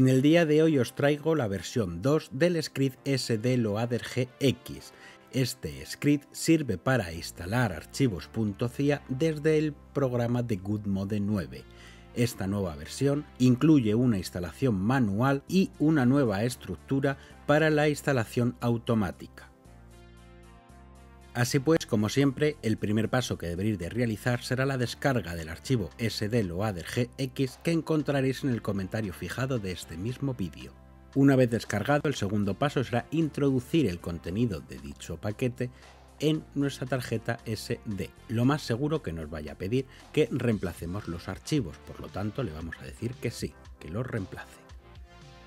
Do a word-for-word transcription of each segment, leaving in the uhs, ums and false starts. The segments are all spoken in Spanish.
En el día de hoy os traigo la versión dos del script S D Loader G X. Este script sirve para instalar archivos .cia desde el programa de GodMode nueve. Esta nueva versión incluye una instalación manual y una nueva estructura para la instalación automática. Así pues, como siempre, el primer paso que deberéis de realizar será la descarga del archivo S D Loader G X que encontraréis en el comentario fijado de este mismo vídeo. Una vez descargado, el segundo paso será introducir el contenido de dicho paquete en nuestra tarjeta S D. Lo más seguro que nos vaya a pedir que reemplacemos los archivos, por lo tanto le vamos a decir que sí, que los reemplace.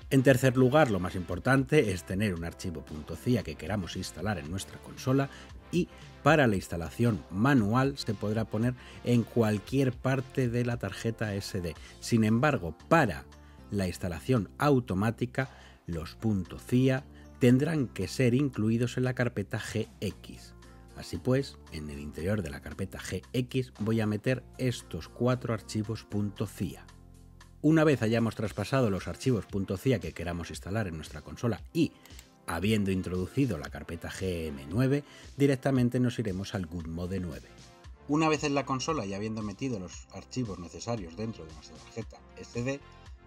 En tercer lugar, lo más importante es tener un archivo .cia que queramos instalar en nuestra consola, y para la instalación manual se podrá poner en cualquier parte de la tarjeta S D. Sin embargo, para la instalación automática, los .cia tendrán que ser incluidos en la carpeta G X. Así pues, en el interior de la carpeta G X voy a meter estos cuatro archivos .cia. Una vez hayamos traspasado los archivos .cia que queramos instalar en nuestra consola y habiendo introducido la carpeta G M nueve, directamente nos iremos al GodMode nueve. Una vez en la consola y habiendo metido los archivos necesarios dentro de nuestra tarjeta S D,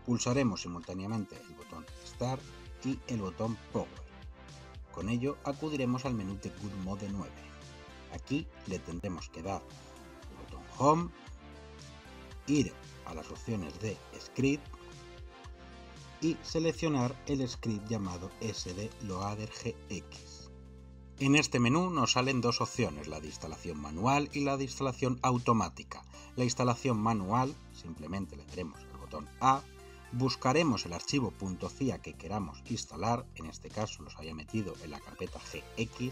pulsaremos simultáneamente el botón Start y el botón Power. Con ello acudiremos al menú de GodMode nueve. Aquí le tendremos que dar el botón Home, ir a las opciones de Script y seleccionar el script llamado S D Loader G X. En este menú nos salen dos opciones, la de instalación manual y la de instalación automática. La instalación manual, simplemente le daremos el botón A, buscaremos el archivo .cia que queramos instalar, en este caso los había metido en la carpeta G X,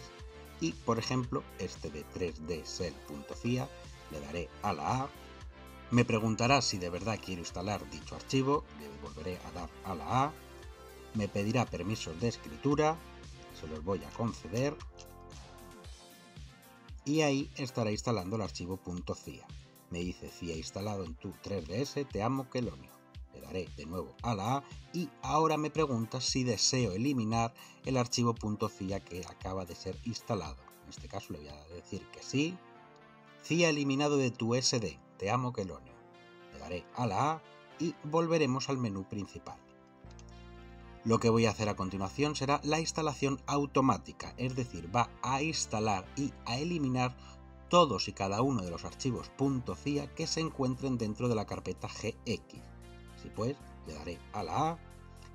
y por ejemplo este de tres D Cell punto cia, le daré a la A. Me preguntará si de verdad quiero instalar dicho archivo, le volveré a dar a la A, me pedirá permisos de escritura, se los voy a conceder y ahí estará instalando el archivo .cia. Me dice "cia instalado en tu tres D S, te amo Kelonio". Le daré de nuevo a la A y ahora me pregunta si deseo eliminar el archivo .cia que acaba de ser instalado. En este caso le voy a decir que sí. "Cia eliminado de tu S D. Te amo Kelonio". Le daré a la A y volveremos al menú principal. Lo que voy a hacer a continuación será la instalación automática, es decir, va a instalar y a eliminar todos y cada uno de los archivos .cia que se encuentren dentro de la carpeta G X. Así pues, le daré a la A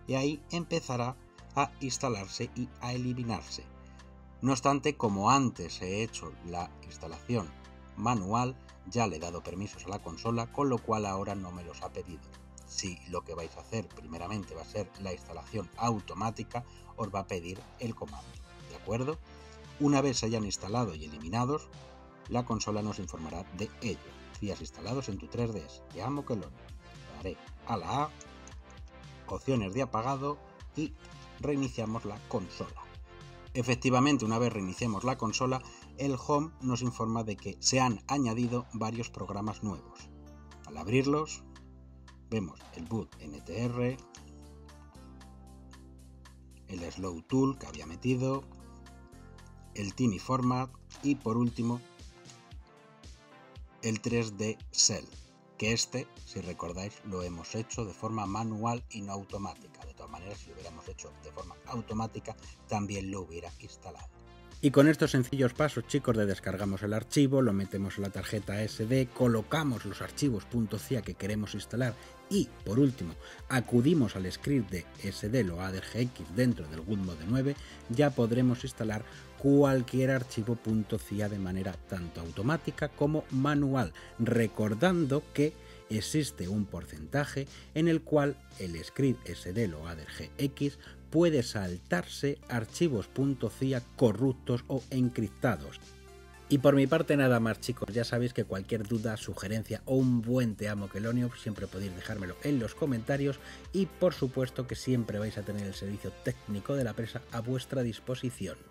y ahí empezará a instalarse y a eliminarse. No obstante, como antes he hecho la instalación manual, ya le he dado permisos a la consola, con lo cual ahora no me los ha pedido. Si lo que vais a hacer primeramente va a ser la instalación automática, os va a pedir el comando, ¿de acuerdo? Una vez se hayan instalado y eliminados, la consola nos informará de ello. "Días instalados en tu tres D S, te amo Kelonio". Le daré a la A, opciones de apagado y reiniciamos la consola. Efectivamente, una vez reiniciamos la consola, el Home nos informa de que se han añadido varios programas nuevos. Al abrirlos, vemos el boot N T R, el Slow Tool que había metido, el Tiny Format y por último el tres D Cell, que este, si recordáis, lo hemos hecho de forma manual y no automática. De todas maneras, si lo hubiéramos hecho de forma automática, también lo hubiera instalado. Y con estos sencillos pasos, chicos, de descargamos el archivo, lo metemos en la tarjeta S D, colocamos los archivos .cia que queremos instalar y, por último, acudimos al script de S D Loader G X dentro del GodMode nueve, ya podremos instalar cualquier archivo .cia de manera tanto automática como manual, recordando que existe un porcentaje en el cual el script S D Loader G X puede saltarse archivos .cia corruptos o encriptados. Y por mi parte nada más, chicos, ya sabéis que cualquier duda, sugerencia o un buen te amo Kelonio siempre podéis dejármelo en los comentarios y por supuesto que siempre vais a tener el servicio técnico de La Presa a vuestra disposición.